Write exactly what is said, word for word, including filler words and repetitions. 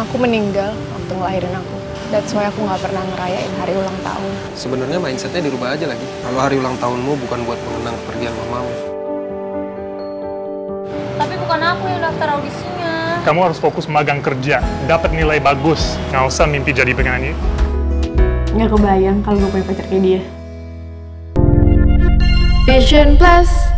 Mama aku meninggal waktu ngelahirin aku. That's why aku nggak pernah ngerayain hari ulang tahun. Sebenarnya mindsetnya dirubah aja lagi. Kalau hari ulang tahunmu bukan buat mengenang kepergian mamamu. Tapi bukan aku yang daftar audisinya. Kamu harus fokus magang kerja, dapat nilai bagus. Nggak usah mimpi jadi penyanyi. Nggak kebayang kalau gue punya pacar kayak dia. Vision Plus.